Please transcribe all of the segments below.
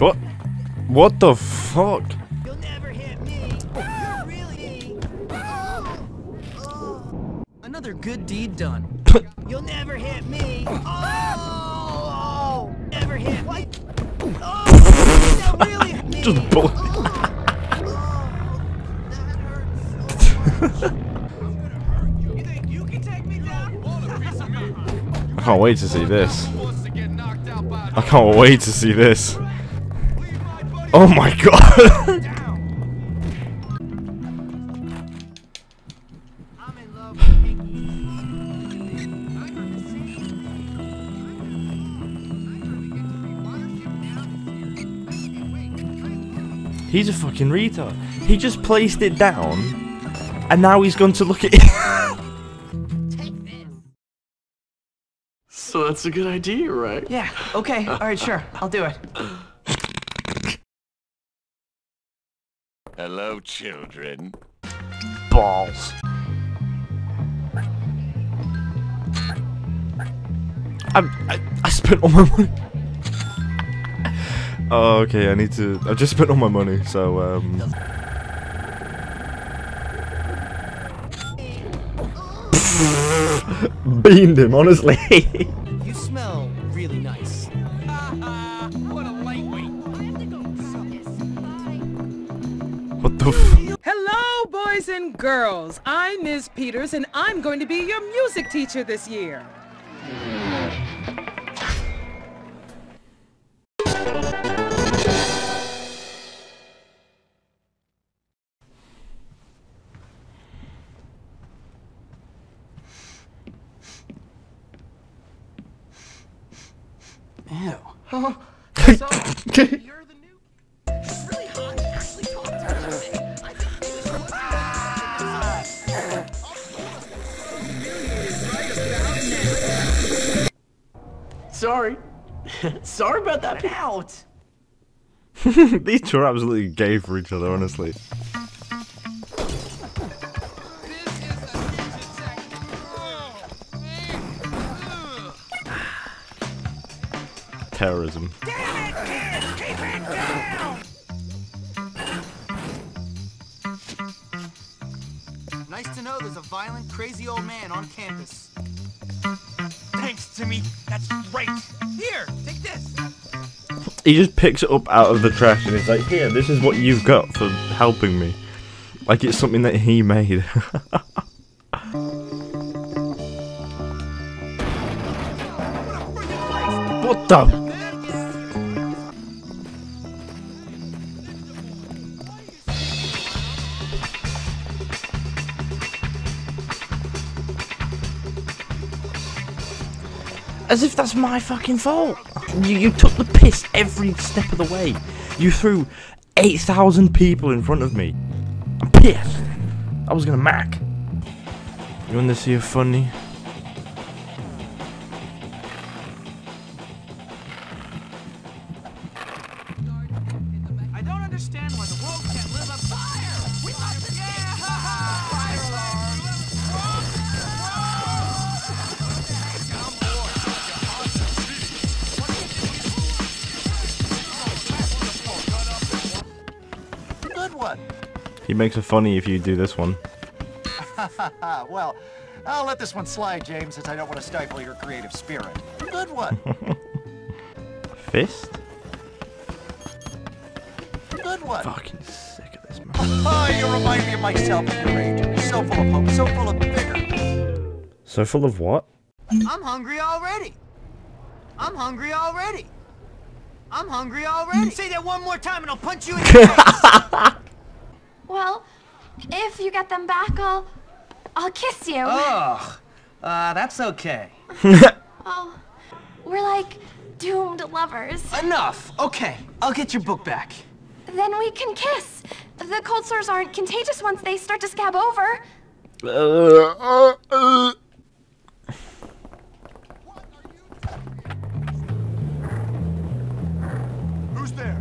But what the fuck? You'll never hit me. Not really. Oh. Another good deed done. You'll never hit me. Oh. Never hit. What? Oh. That really hit me. Just bullet. That hurts. I can't wait to see this. I can't wait to see this. Oh my god! He's a fucking retard. He just placed it down, and now he's going to look at it. So that's a good idea, right? Yeah, okay, alright, sure, I'll do it. Hello, children. Balls. I spent all my money. Oh, okay, I need to... I just spent all my money, so, Beamed him, honestly. You smell really nice. What a lightweight. I have to go suck this. Bye. What the f— Hello, boys and girls. I'm Ms. Peters, and I'm going to be your music teacher this year. Ew. Oh. So, you're the new... It's really hot to actually talk to her. I think it was looking at something. Sorry. Sorry about that. Get out. These two are absolutely gay for each other, honestly. Terrorism. Damn it, kids! Keep it down! Nice to know there's a violent, crazy old man on campus. Thanks, Timmy. That's right. Here, take this. He just picks it up out of the trash and it's like, here, this is what you've got for helping me. Like it's something that he made. What the? As if that's my fucking fault. You took the piss every step of the way. You threw 8,000 people in front of me. I'm pissed. I was gonna mac. You wanna see a funny? I don't understand why the world can't live on fire. We lost the He makes it funny if you do this one. Well, I'll let this one slide, James, since I don't want to stifle your creative spirit. Good one. Fist? Good one. Fucking sick of this man. Oh, you remind me of myself at your age. So full of hope, so full of vigor. So full of what? I'm hungry already. I'm hungry already. I'm hungry already. Say that one more time and I'll punch you in the face. Well, if you get them back, I'll kiss you. Ugh, that's okay. Oh, we're like doomed lovers. Enough. Okay, I'll get your book back. Then we can kiss. The cold sores aren't contagious once they start to scab over. Who's there?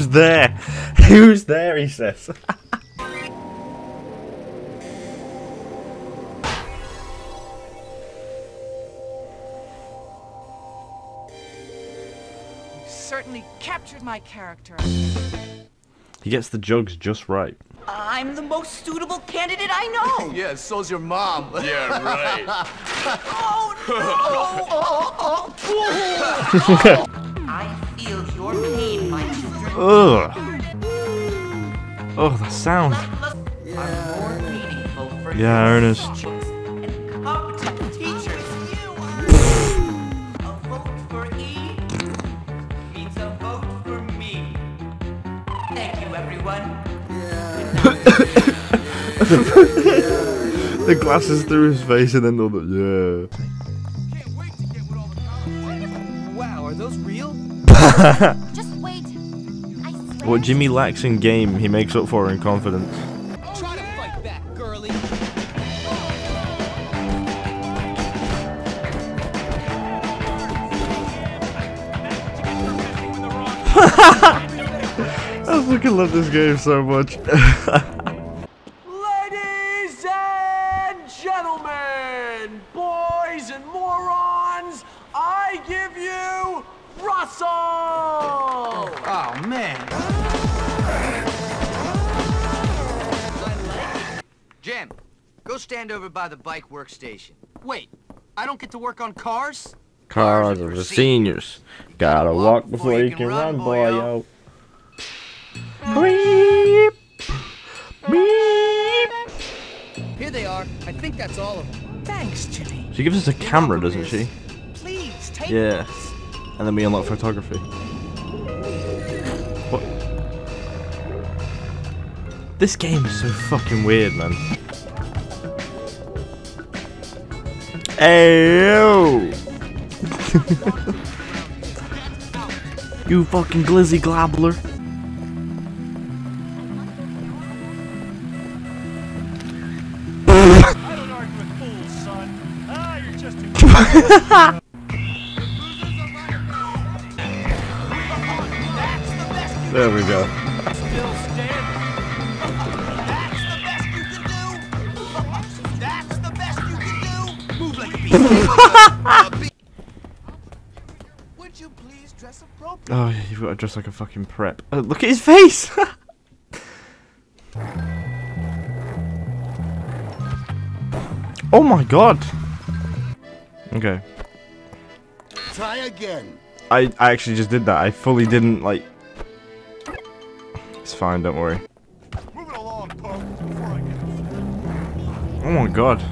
Who's there? Who's there, he says. You certainly captured my character. He gets the jugs just right. I'm the most suitable candidate I know. Yeah, so's your mom. Yeah, right. Oh, no. I feel your pain, my children. Ugh. Oh, that sound. Yeah, Ernest. The glasses through his face and then another. Yeah. Can't wait to get with all the... Wow, are those real? Just wait. I swear. What Jimmy lacks in game, he makes up for in confidence. Try to fight back, girly. I fucking love this game so much. Oh man. Jim, go stand over by the bike workstation. Wait, I don't get to work on cars? Cars are for seniors. Gotta walk before you can run, boyo. Beep. Beep. Here they are. I think that's all of them. Thanks, Jimmy. She gives us a camera, doesn't she? Please take this. And then we unlock photography. What? This game is so fucking weird, man. Ayo! You fucking glizzy globbler. I don't argue with fools, son. Ah, you're just a... There we go. That's the best you can do. That's the best you can do. Move like a bee. Would you please dress appropriately? Oh, yeah, you've got to dress like a fucking prep. Oh, look at his face. Oh my god. Okay. Try again. I actually just did that. I fully didn't like... It's fine, don't worry. Move it along, Pope, before I get... Oh my god.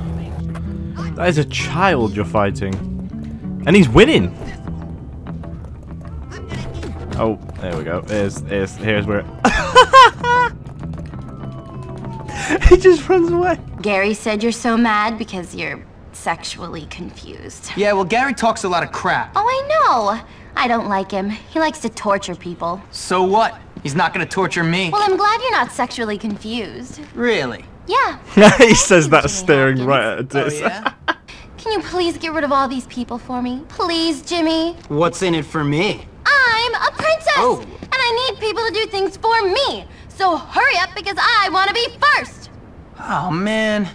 That is a child you're fighting. And he's winning! Oh, there we go. Here's where it... He just runs away. Gary said you're so mad because you're sexually confused. Yeah, well, Gary talks a lot of crap. Oh, I know! I don't like him. He likes to torture people. So what? He's not gonna torture me. Well, I'm glad you're not sexually confused. Really? Yeah. He says that staring right at us. Oh, yeah? Can you please get rid of all these people for me? Please, Jimmy. What's in it for me? I'm a princess! Oh. And I need people to do things for me. So hurry up because I want to be first. Oh, man.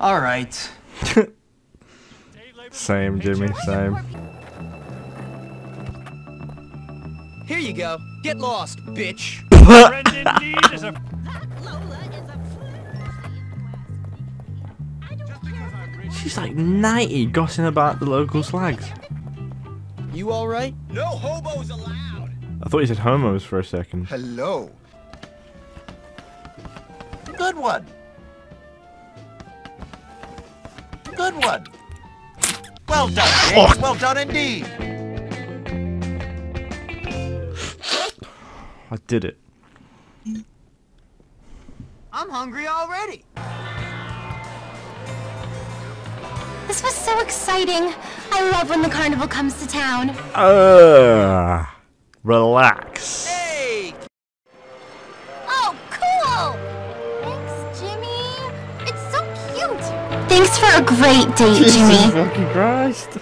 All right. Same, Jimmy, same. Here you go. Get lost, bitch. She's like 90, gossiping about the local slags. You all right? No hobos allowed. I thought you said homos for a second. Hello. Good one. Good one. Well done. Oh. Well done indeed. I did it. I'm hungry already. This was so exciting. I love when the carnival comes to town. Relax. Hey. Oh, cool. Thanks, Jimmy. It's so cute. Thanks for a great date, Jesus Jimmy. Jesus fucking Christ.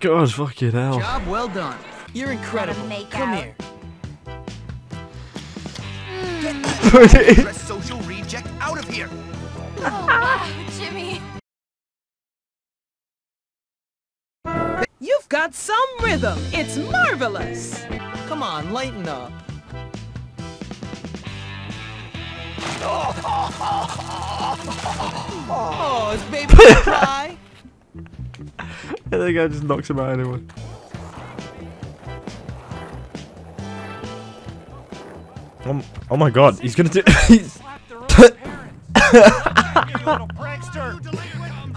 God, fucking hell. Job well done. You're incredible. Come here. Get social reject out of here. Oh, wow, Jimmy. got some rhythm. It's marvelous. Come on, lighten up. Oh, is baby gonna cry? I think I just knocked him out anyway. Oh my god, he's gonna do.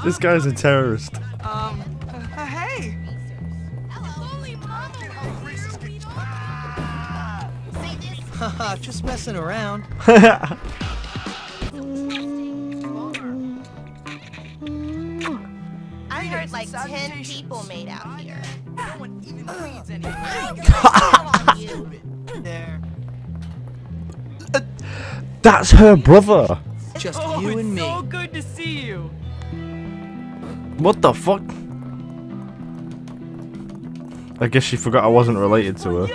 This guy's a terrorist. Hey. Haha, just messing around. I heard like 10 people made out here. No one even reads anything. There. That's her brother. Just you and me. So good to see you. What the fuck? I guess she forgot I wasn't related to her.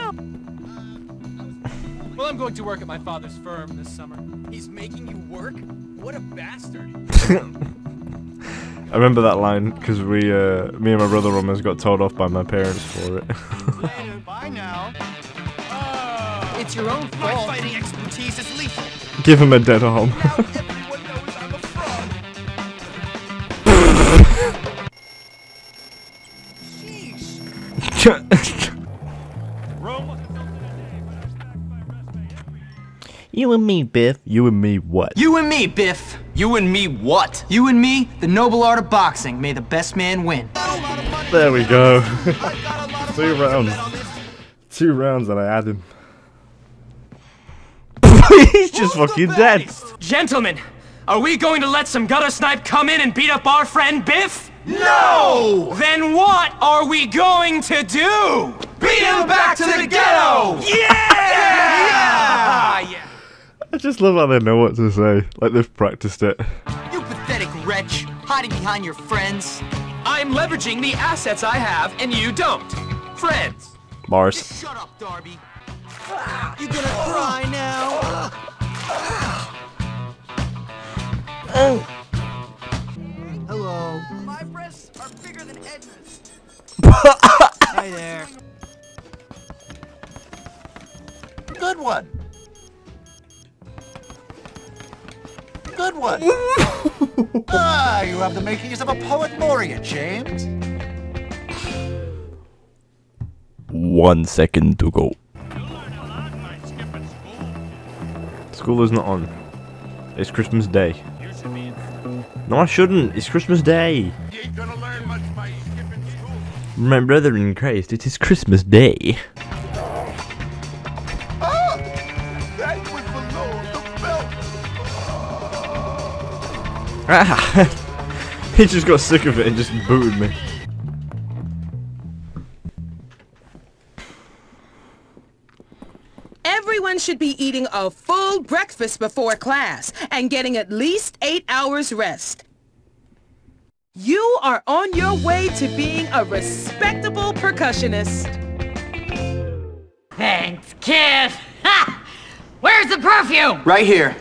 Well, I'm going to work at my father's firm this summer. He's making you work? What a bastard. I remember that line because we, me and my brother almost got told off by my parents for it. Later, bye now. It's your own fault. My fighting expertise is lethal. Give him a dead arm. You and me, Biff. You and me what? You and me, Biff. You and me what? You and me, the noble art of boxing. May the best man win. There we go. 2 rounds. 2 rounds and I had him. He's just fucking dead. Gentlemen, are we going to let some gutter snipe come in and beat up our friend Biff? No! Then what are we going to do? Beat him back to the ghetto! Yeah! Yeah! Yeah! I just love how they know what to say. Like they've practiced it. You pathetic wretch, hiding behind your friends. I'm leveraging the assets I have and you don't. Friends. Mars. Just shut up, Darby. You're gonna cry now. Oh. Hello. My breasts are bigger than Edna's. Hey there. Good one. Good one. Ah, you have the makings of a poet laureate, James. 1 second to go. School is not on. It's Christmas Day. No, I shouldn't. It's Christmas Day. You ain't gonna learn much by skipping school. My brother in Christ, it is Christmas Day. Ah, that was below the belt. Ah, he just got sick of it and just booted me. Everyone should be eating a full breakfast before class and getting at least 8 hours rest. You are on your way to being a respectable percussionist. Thanks, kid. Ha! Where's the perfume? Right here.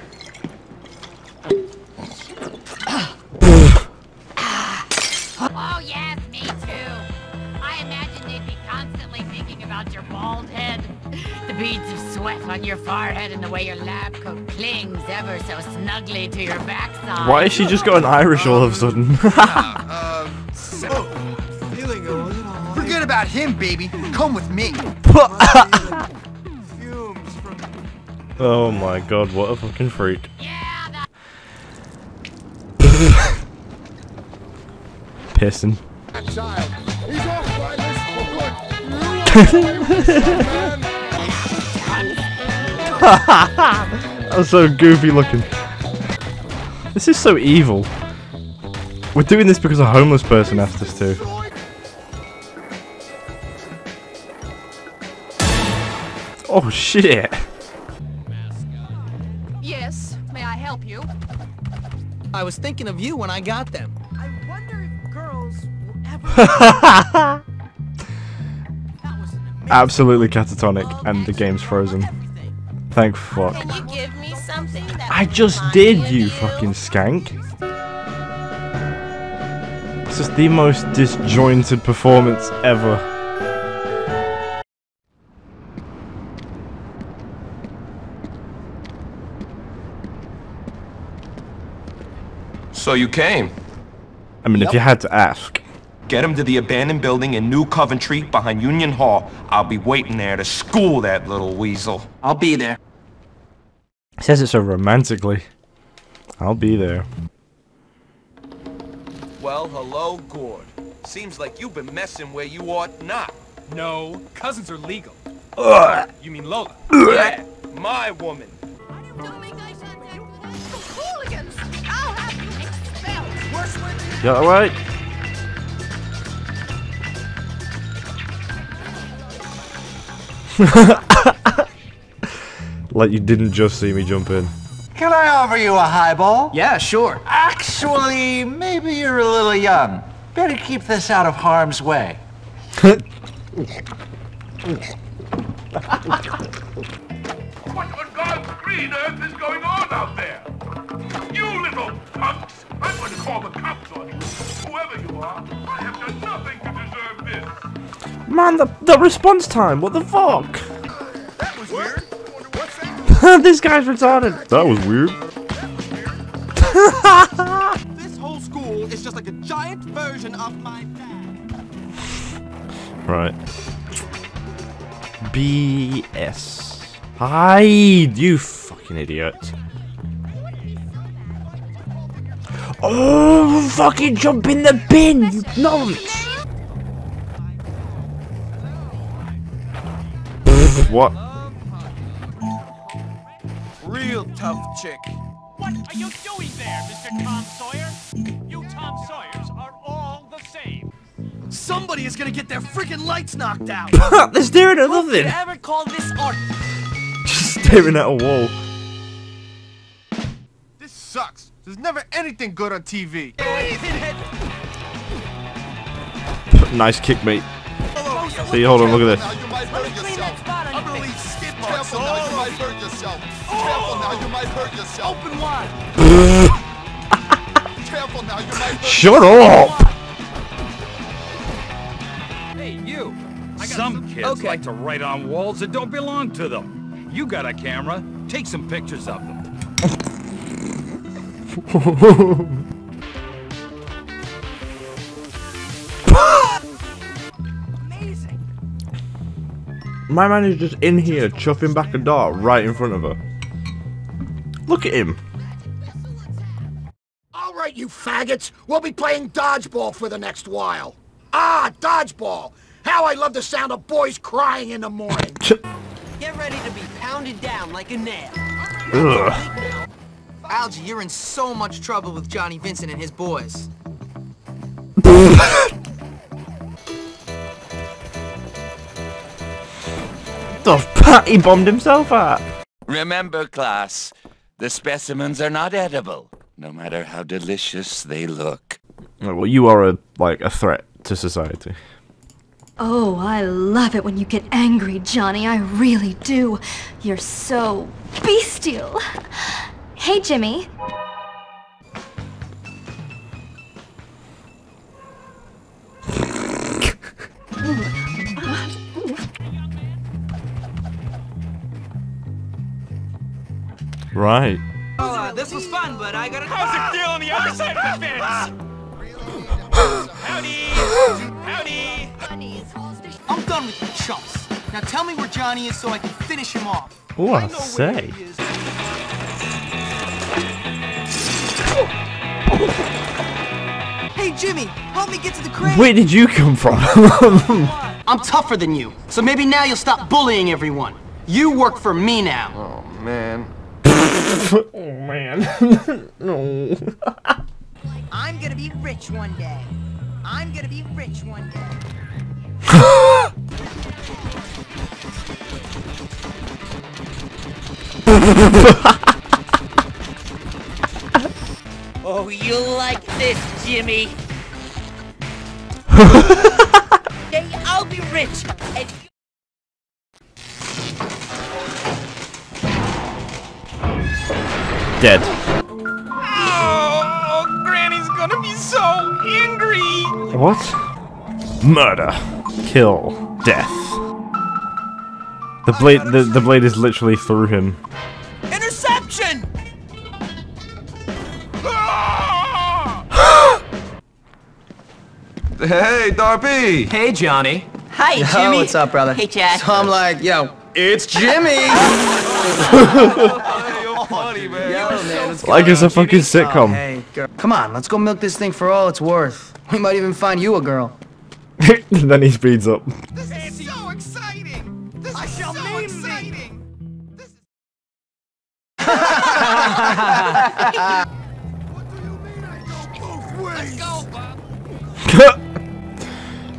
Oh yes, me too. I imagine they'd be constantly thinking about your bald head. The beads of sweat on your forehead and the way your lab coat clings ever so snugly to your backside. Why has she just got an Irish all of a sudden? Forget about him, baby. Come with me. Oh my god, what a fucking freak. Yeah, pissing. Child, he's off by this for good. That was so goofy looking. This is so evil. We're doing this because a homeless person asked us to. Oh shit. Yes, may I help you? I was thinking of you when I got them. I wonder if girls will ever... Absolutely catatonic and the game's frozen. Thank fuck. Can you give me something that I just did, you fucking skank. This is the most disjointed performance ever. So you came. I mean, yep. If you had to ask. Get him to the abandoned building in New Coventry behind Union Hall. I'll be waiting there to school that little weasel. I'll be there. He says it so romantically. I'll be there. Well, hello, Gord. Seems like you've been messing where you ought not. No, cousins are legal. You mean Lola? Yeah, my woman. You alright? Like you didn't just see me jump in. Can I offer you a highball? Yeah, sure. Actually, maybe you're a little young. Better keep this out of harm's way. What on God's green earth is going on out there? You little punks! I'm going to call the cops on you. Whoever you are, I have done nothing to deserve this. Man, the response time, what the fuck? That was weird. What's that? This guy's retarded. That was weird. This whole school is just like a giant version of my dad. Right. BS. Hide, you fucking idiot. Oh, fucking jump in the bin, you nonce! What? Real tough chick. What are you doing there, Mr. Tom Sawyer? You Tom Sawyers are all the same. Somebody is gonna get their freaking lights knocked out! They're staring at nothing! What ever call this art? Just staring at a wall. This sucks. There's never anything good on TV. Nice kick, mate. See, hold on, look at this. Shut up! Hey, you. Some kids like to write on walls that don't belong to them. You got a camera? Take some pictures of them. Amazing. My man is just in here chuffing back a dart right in front of her. Look at him. Alright, you faggots, we'll be playing dodgeball for the next while. Ah, dodgeball. How I love the sound of boys crying in the morning. Get ready to be pounded down like a nail. Ugh. Algie, you're in so much trouble with Johnny Vincent and his boys. The fuck he bombed himself at. Remember, class, the specimens are not edible, no matter how delicious they look. Oh, well, you are like a threat to society. Oh, I love it when you get angry, Johnny. I really do. You're so bestial. Hey, Jimmy. Right. Oh, this was fun, but I got a how's it feel on the other side of the fence? Howdy. I'm done with the chumps. Now tell me where Johnny is so I can finish him off. Oh, I say. Hey Jimmy, help me get to the crate. Where did you come from? I'm tougher than you, so maybe now you'll stop bullying everyone. You work for me now. Oh man. Oh man. No. I'm gonna be rich one day. I'm gonna be rich one day. Oh, you like this, Jimmy? Hey, I'll be rich, and you... Dead. Oh, Granny's gonna be so angry! What? Murder. Kill. Death. The blade is literally through him. Interception! Hey, Darby! Hey, Johnny. Hi, Jimmy. Oh, what's up, brother? Hey, Jack. So I'm like, yo, it's Jimmy! Like it's a fucking sitcom. Oh, hey, girl. Come on, let's go milk this thing for all it's worth. We might even find you a girl. Then he speeds up. This is so exciting! What do you mean I go both ways? Let's go, Bob.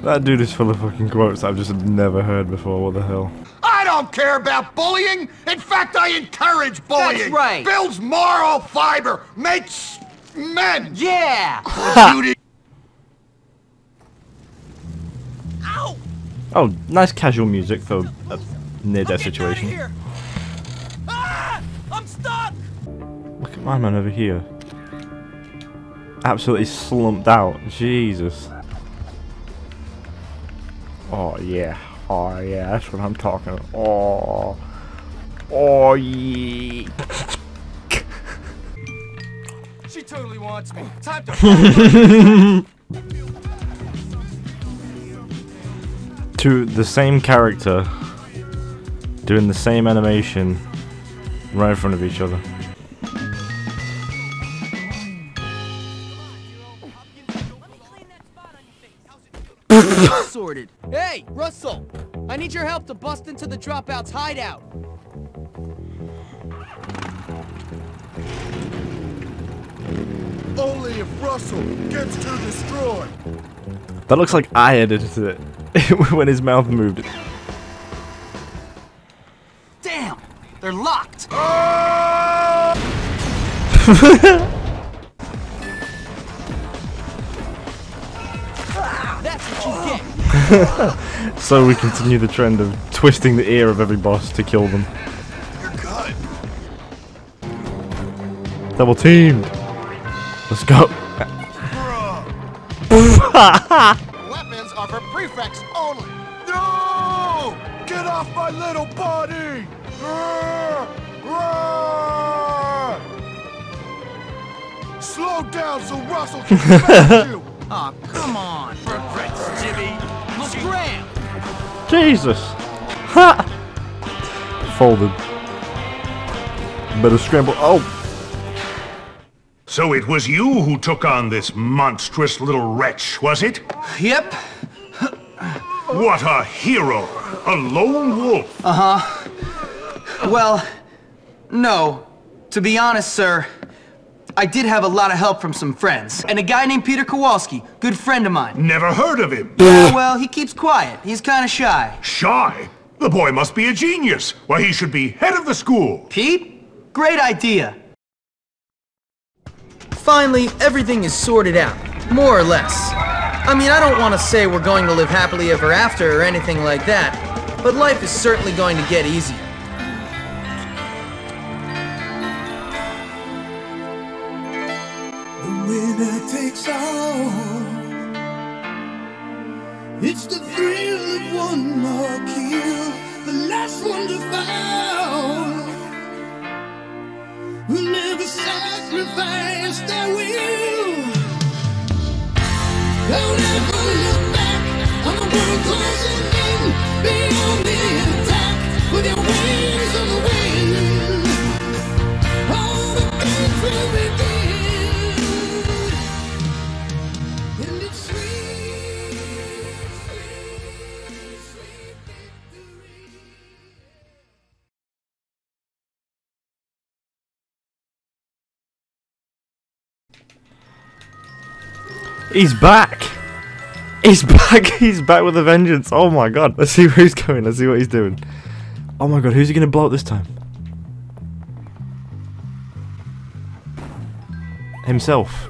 That dude is full of fucking quotes I've just never heard before. What the hell? I don't care about bullying. In fact, I encourage bullying. That's right. Builds moral fiber, makes men. Yeah. Ow. Oh, nice casual music for a near-death situation. Ah, I'm stuck. Look at my man over here. Absolutely slumped out. Jesus. Oh yeah. Oh yeah, that's what I'm talking about. Oh, oh yeah. She totally wants me. Time to to the same character doing the same animation right in front of each other. Sorted. Hey, Russell! I need your help to bust into the dropout's hideout. Only if Russell gets to destroy. That looks like I edited it when his mouth moved. Damn! They're locked! Oh! So we continue the trend of twisting the ear of every boss to kill them. You're good. Double teamed. Let's go. Weapons are for prefects only. No! Get off my little body! Slow down so Russell can catch you. Aw, oh, come on. Regrets, Jimmy. Look around. Jesus. Ha! Folded. Better scramble. Oh. So it was you who took on this monstrous little wretch, was it? Yep. What a hero. A lone wolf. Uh-huh. Well, no. To be honest, sir, I did have a lot of help from some friends, and a guy named Peter Kowalski, good friend of mine. Never heard of him. Well, he keeps quiet. He's kind of shy. Shy? The boy must be a genius. Why, he should be head of the school. Pete, great idea. Finally, everything is sorted out, more or less. I mean, I don't want to say we're going to live happily ever after or anything like that, but life is certainly going to get easier. It's the thrill of one more kill, the last one to fall, who never sacrificed their will. Don't ever look back on the world closing in, beyond the attack, with your wings on the wind. All the good will begin, and it's sweet. He's back! He's back! He's back with a vengeance! Oh my god! Let's see where he's going, let's see what he's doing. Oh my god, who's he gonna blow up this time? Himself.